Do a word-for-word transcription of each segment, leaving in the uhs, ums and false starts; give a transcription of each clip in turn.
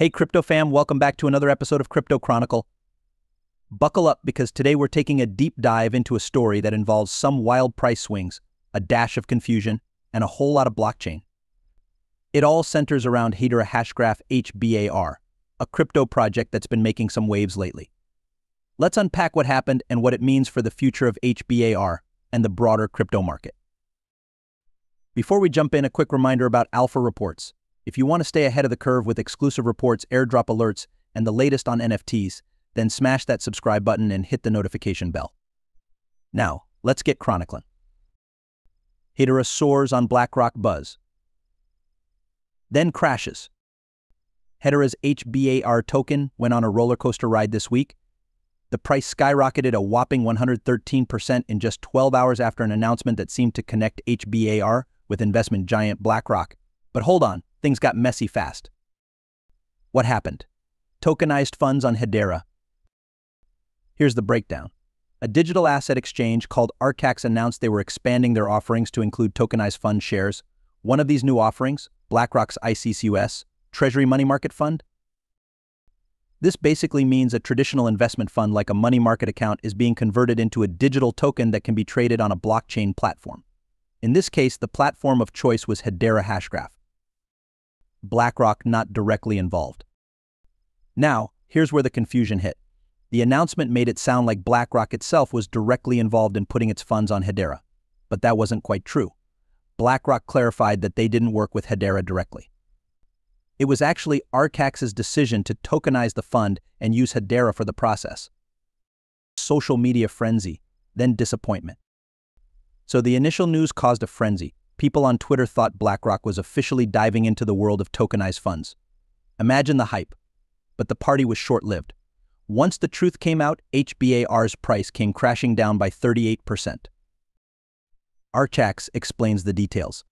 Hey, Crypto Fam, welcome back to another episode of Crypto Chronicle. Buckle up, because today we're taking a deep dive into a story that involves some wild price swings, a dash of confusion, and a whole lot of blockchain. It all centers around Hedera Hashgraph H B A R, a crypto project that's been making some waves lately. Let's unpack what happened and what it means for the future of H B A R and the broader crypto market. Before we jump in, a quick reminder about alpha reports. If you want to stay ahead of the curve with exclusive reports, airdrop alerts, and the latest on N F Ts, then smash that subscribe button and hit the notification bell. Now, let's get chronicling. Hedera soars on BlackRock buzz, then crashes. Hedera's H B A R token went on a roller coaster ride this week. The price skyrocketed a whopping one hundred thirteen percent in just twelve hours after an announcement that seemed to connect H B A R with investment giant BlackRock. But hold on. Things got messy fast. What happened? Tokenized funds on Hedera. Here's the breakdown. A digital asset exchange called Archax announced they were expanding their offerings to include tokenized fund shares. One of these new offerings, BlackRock's I C U S, Treasury Money Market Fund. This basically means a traditional investment fund like a money market account is being converted into a digital token that can be traded on a blockchain platform. In this case, the platform of choice was Hedera Hashgraph. BlackRock not directly involved. Now, here's where the confusion hit. The announcement made it sound like BlackRock itself was directly involved in putting its funds on Hedera, but that wasn't quite true. BlackRock clarified that they didn't work with Hedera directly. It was actually Archax's decision to tokenize the fund and use Hedera for the process. Social media frenzy, then disappointment. So the initial news caused a frenzy. People on Twitter thought BlackRock was officially diving into the world of tokenized funds. Imagine the hype. But the party was short-lived. Once the truth came out, H B A R's price came crashing down by thirty-eight percent. Archax explains the details.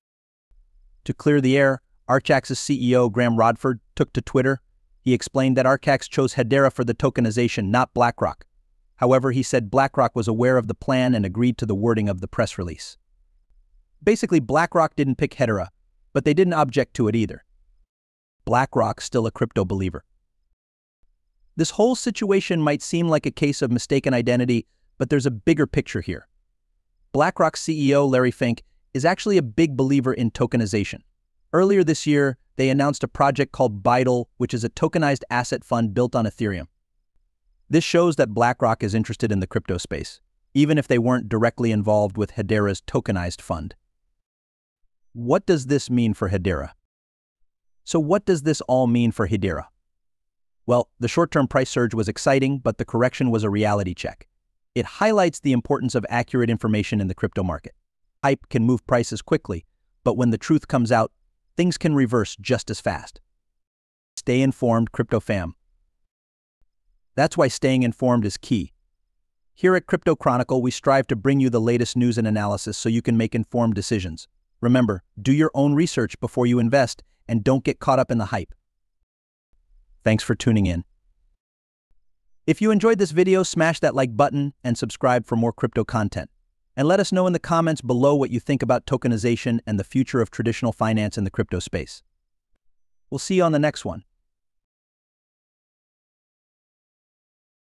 To clear the air, Archax's C E O Graham Rodford took to Twitter. He explained that Archax chose Hedera for the tokenization, not BlackRock. However, he said BlackRock was aware of the plan and agreed to the wording of the press release. Basically, BlackRock didn't pick Hedera, but they didn't object to it either. BlackRock's still a crypto believer. This whole situation might seem like a case of mistaken identity, but there's a bigger picture here. BlackRock's C E O, Larry Fink, is actually a big believer in tokenization. Earlier this year, they announced a project called B I D L, which is a tokenized asset fund built on Ethereum. This shows that BlackRock is interested in the crypto space, even if they weren't directly involved with Hedera's tokenized fund. What does this mean for Hedera? So what does this all mean for Hedera? Well, the short-term price surge was exciting, but the correction was a reality check. It highlights the importance of accurate information in the crypto market. Hype can move prices quickly, but when the truth comes out, things can reverse just as fast. Stay informed, Crypto Fam. That's why staying informed is key. Here at Crypto Chronicle, we strive to bring you the latest news and analysis so you can make informed decisions. Remember, do your own research before you invest and don't get caught up in the hype. Thanks for tuning in. If you enjoyed this video, smash that like button and subscribe for more crypto content. And let us know in the comments below what you think about tokenization and the future of traditional finance in the crypto space. We'll see you on the next one.